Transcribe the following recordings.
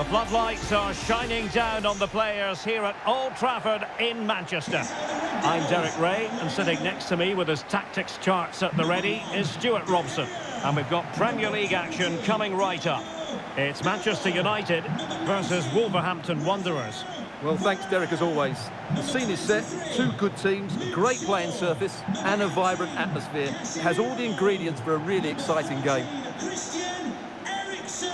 The floodlights are shining down on the players here at Old Trafford in Manchester. I'm Derek Ray, and sitting next to me with his tactics charts at the ready is Stuart Robson. And we've got Premier League action coming right up. It's Manchester United versus Wolverhampton Wanderers. Well, thanks, Derek, as always. The scene is set, two good teams, great playing surface and a vibrant atmosphere. It has all the ingredients for a really exciting game. Christian Eriksen,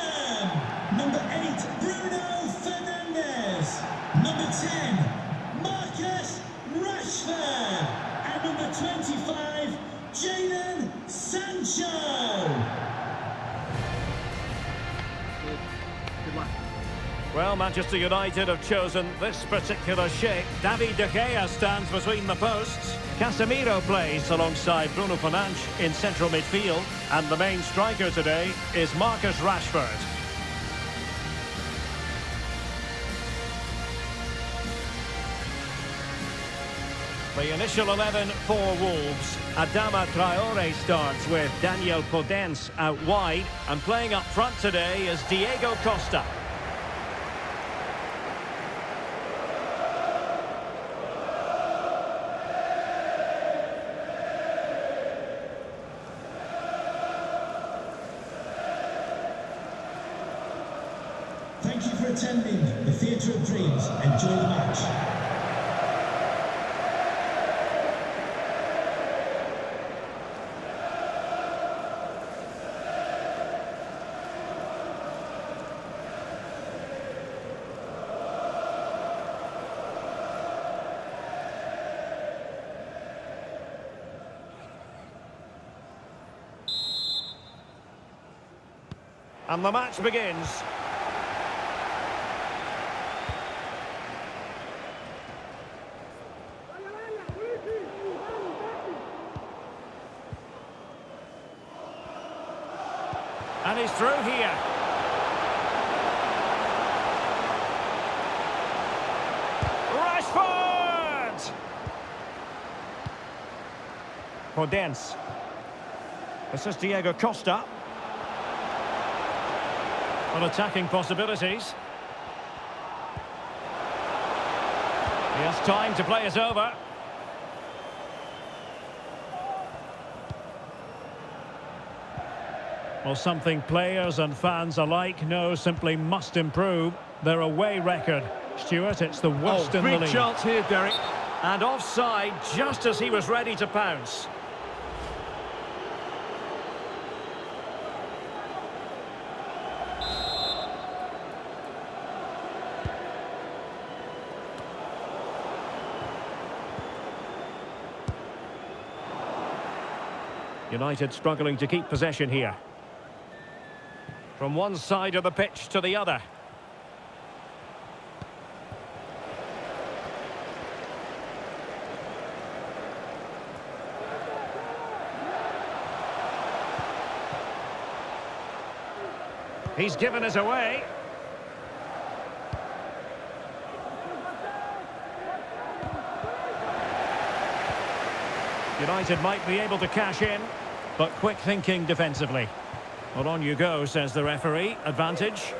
number 8, Bruno Fernandes, number 10, Marcus Rashford, and number 25, Sancho. Well, Manchester United have chosen this particular shape. David De Gea stands between the posts. Casemiro plays alongside Bruno Fernandes in central midfield. And the main striker today is Marcus Rashford. The initial 11 for Wolves. Adama Traore starts with Daniel Podence out wide. And playing up front today is Diego Costa. Thank you for attending the Theatre of Dreams. Enjoy the match. And the match begins. And he's through here. Rashford! Podence. This is Diego Costa. On attacking possibilities. He has time to play it over. Well, something players and fans alike know simply must improve. Their away record. Stuart, it's the worst in the league. Big chance here, Derek. And offside just as he was ready to pounce. United struggling to keep possession here. From one side of the pitch to the other. He's given us away. United might be able to cash in. But quick thinking defensively. Well, on you go, says the referee. Advantage.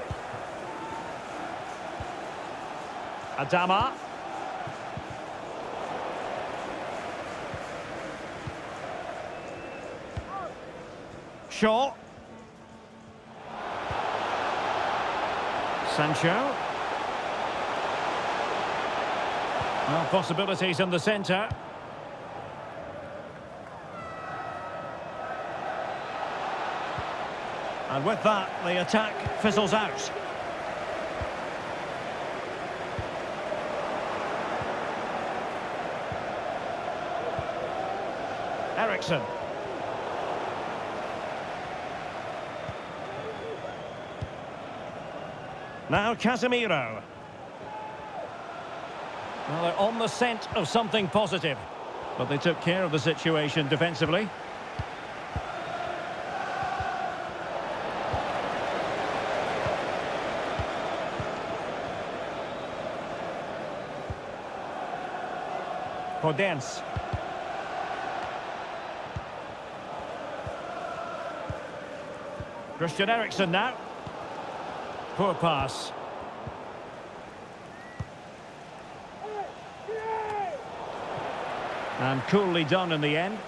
Adama. Shaw. Sancho. No possibilities in the centre. And with that, the attack fizzles out. Eriksen. Now Casemiro. Well, they're on the scent of something positive. But they took care of the situation defensively. Podence. Christian Eriksen now. Poor pass. And coolly done in the end.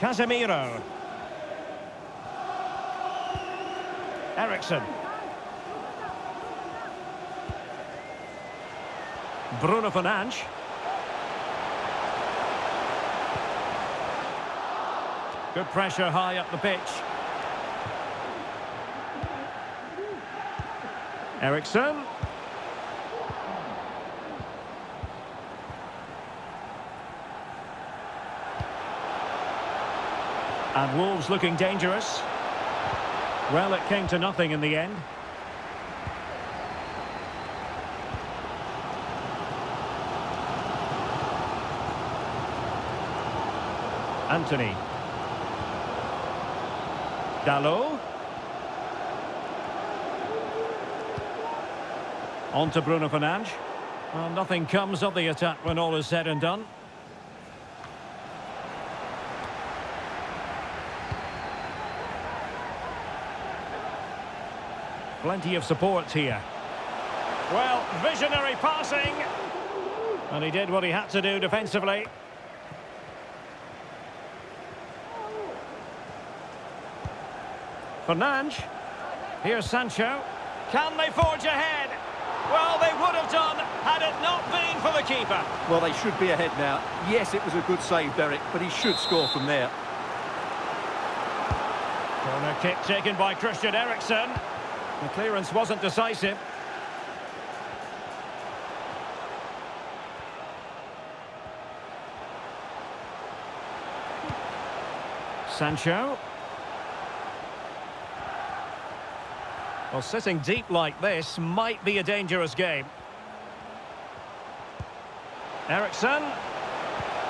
Casemiro. Eriksen. Bruno Fernandes. Good pressure high up the pitch. Eriksen. And Wolves looking dangerous. Well, it came to nothing in the end. Anthony. Dalot. On to Bruno Fernandes. Well, nothing comes of the attack when all is said and done. Plenty of support here. Well, visionary passing. And he did what he had to do defensively. Fernandes. Here's Sancho. Can they forge ahead? Well, they would have done had it not been for the keeper. Well, they should be ahead now. Yes, it was a good save, Derek, but he should score from there. Corner kick taken by Christian Eriksen. The clearance wasn't decisive. Sancho. Well, sitting deep like this might be a dangerous game. Eriksen.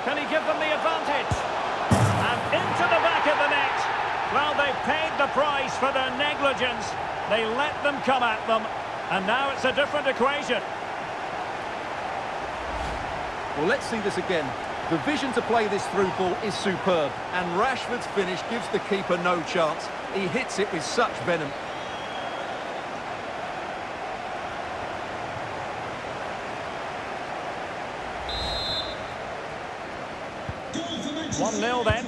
Can he give them the advantage? And into the back of the net. Well, they've paid the price for their negligence. They let them come at them. And now it's a different equation. Well, let's see this again. The vision to play this through ball is superb. And Rashford's finish gives the keeper no chance. He hits it with such venom. Nil then.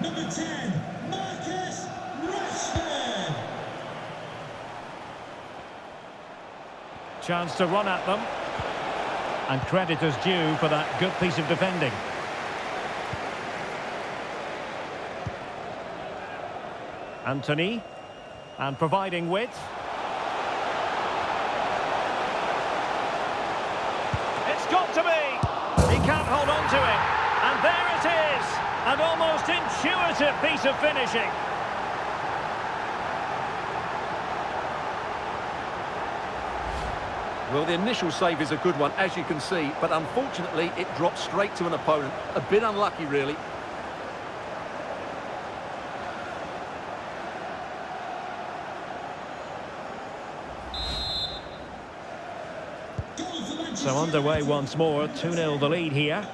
Number 10, Marcus Rashford. Chance to run at them. And credit is due for that good piece of defending. Anthony. And providing width. It's got to be. He can't hold on to it. And there it is. An almost intuitive piece of finishing. Well, the initial save is a good one, as you can see, but unfortunately it dropped straight to an opponent. A bit unlucky, really. So underway once more, 2-0 the lead here.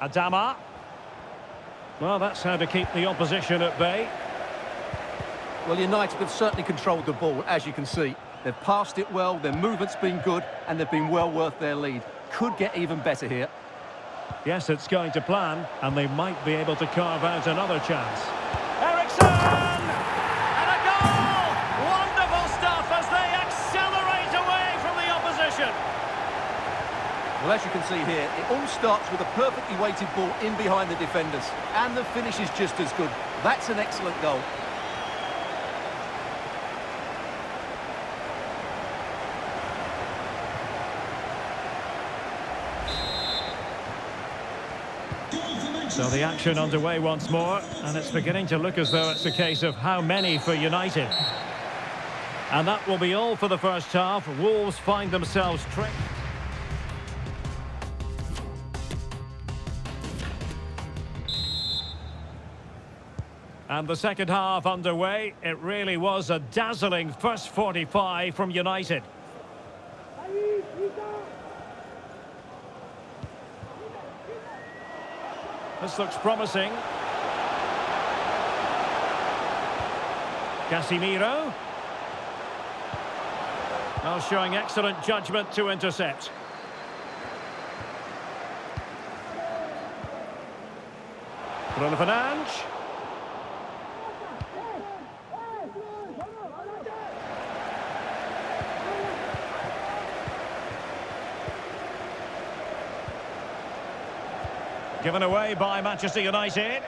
Adama. Well, that's how to keep the opposition at bay. Well, United have certainly controlled the ball, as you can see. They've passed it well, their movement's been good, and they've been well worth their lead. Could get even better here. Yes, it's going to plan, and they might be able to carve out another chance. Eriksen! And a goal! Wonderful stuff as they accelerate away from the opposition. Well, as you can see here, it all starts with a perfectly weighted ball in behind the defenders. And the finish is just as good. That's an excellent goal. So the action underway once more. And it's beginning to look as though it's a case of how many for United. And that will be all for the first half. Wolves find themselves tricked. And the second half underway. It really was a dazzling first 45 from United. This looks promising. Casemiro. Now showing excellent judgment to intercept. Bruno Fernandes. Given away by Manchester United.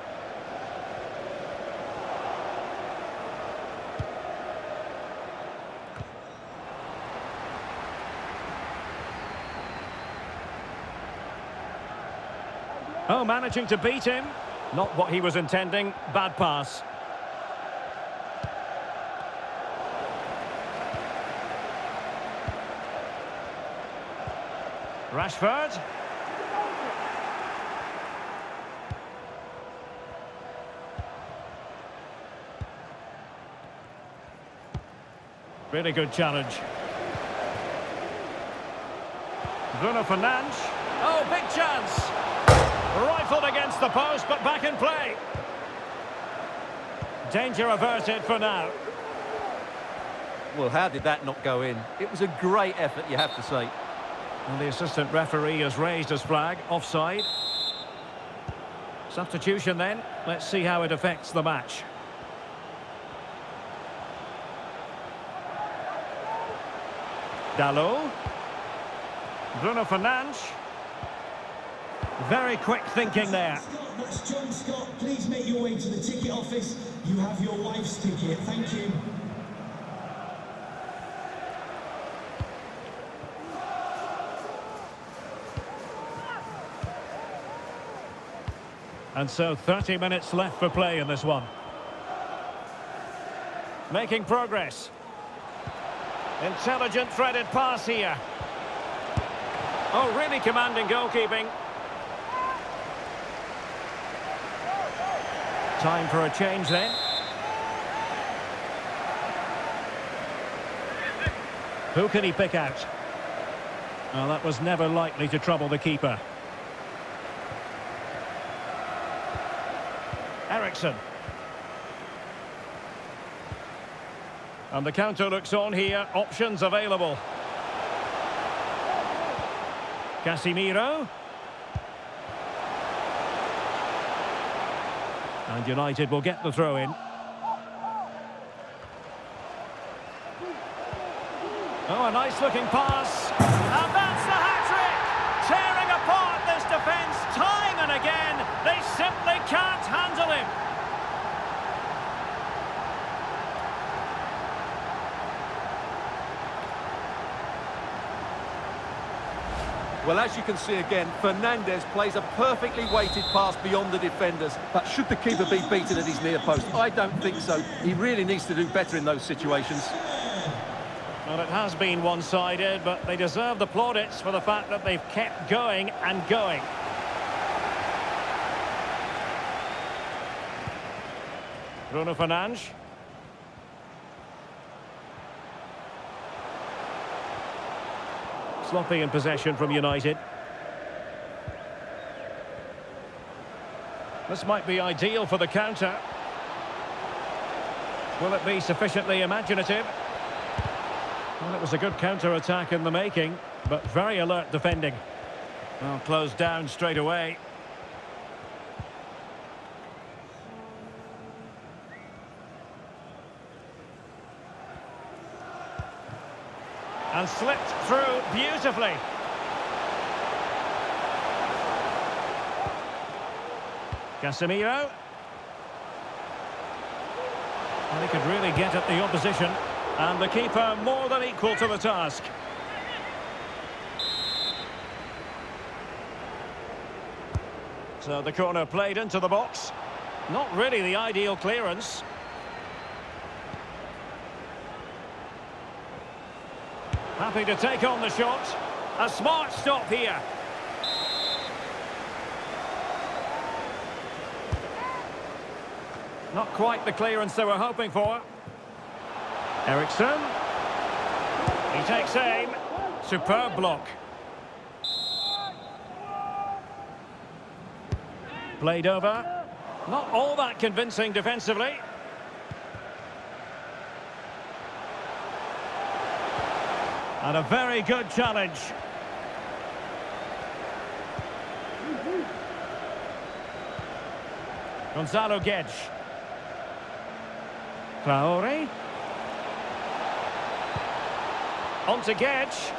Oh, managing to beat him. Not what he was intending. Bad pass. Rashford. Really good challenge. Bruno Fernandes. Oh, big chance. Rifled against the post, but back in play. Danger averted for now. Well, how did that not go in? It was a great effort, you have to say. And the assistant referee has raised his flag. Offside. Substitution then. Let's see how it affects the match. Dalot. Bruno Fernandes. Very quick thinking there. That's John Scott. Please make your way to the ticket office. You have your wife's ticket. Thank you. And so 30 minutes left for play in this one. Making progress. Intelligent threaded pass here. Oh, really commanding goalkeeping. Time for a change then. Who can he pick out? Well, that was never likely to trouble the keeper. Eriksen. And the counter looks on here. Options available. Casemiro. And United will get the throw in. Oh, a nice looking pass. And that's the hat-trick. Tearing apart this defence time and again. They simply can't handle him. Well, as you can see again, Fernandes plays a perfectly weighted pass beyond the defenders. But should the keeper be beaten at his near post? I don't think so. He really needs to do better in those situations. Well, it has been one-sided, but they deserve the plaudits for the fact that they've kept going and going. Bruno Fernandes. Sloppy in possession from United. This might be ideal for the counter. Will it be sufficiently imaginative? Well, it was a good counter-attack in the making, but very alert defending. Well, closed down straight away. And slipped through beautifully. Casemiro. And he could really get at the opposition. And the keeper more than equal to the task. So the corner played into the box. Not really the ideal clearance. Happy to take on the shot. A smart stop here. Not quite the clearance they were hoping for. Eriksen. He takes aim. Superb block. Played over. Not all that convincing defensively. And a very good challenge. Gonzalo Guedes. Traore. On to Guedes.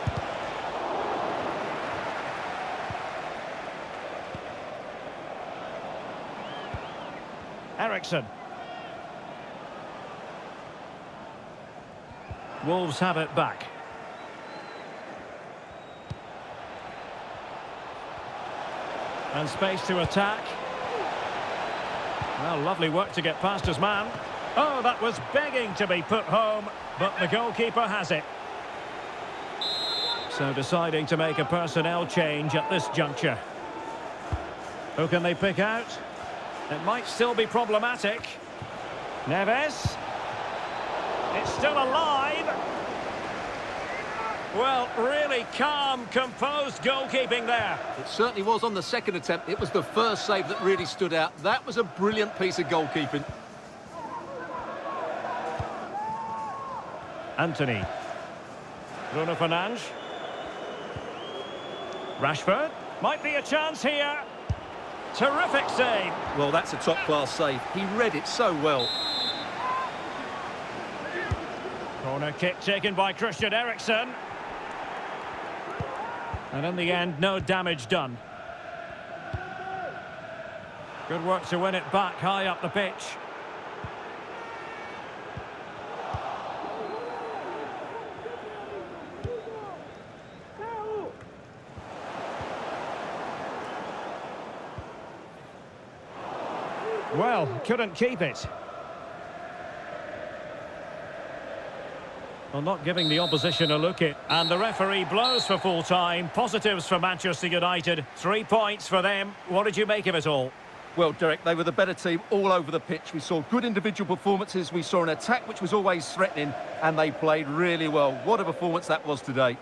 Eriksen. Wolves have it back. And space to attack. Well, lovely work to get past his man. Oh, that was begging to be put home, but the goalkeeper has it. So deciding to make a personnel change at this juncture. Who can they pick out? It might still be problematic. Neves. It's still alive. Well, really calm, composed goalkeeping there. It certainly was on the second attempt. It was the first save that really stood out. That was a brilliant piece of goalkeeping. Anthony. Bruno Fernandes. Rashford. Might be a chance here. Terrific save. Well, that's a top-class save. He read it so well. Corner kick taken by Christian Eriksen. And in the end, no damage done. Good work to win it back high up the pitch. Well, couldn't keep it. Well, not giving the opposition a look at. And the referee blows for full time. Positives for Manchester United. 3 points for them. What did you make of it all? Well, Derek, they were the better team all over the pitch. We saw good individual performances. We saw an attack which was always threatening. And they played really well. What a performance that was today.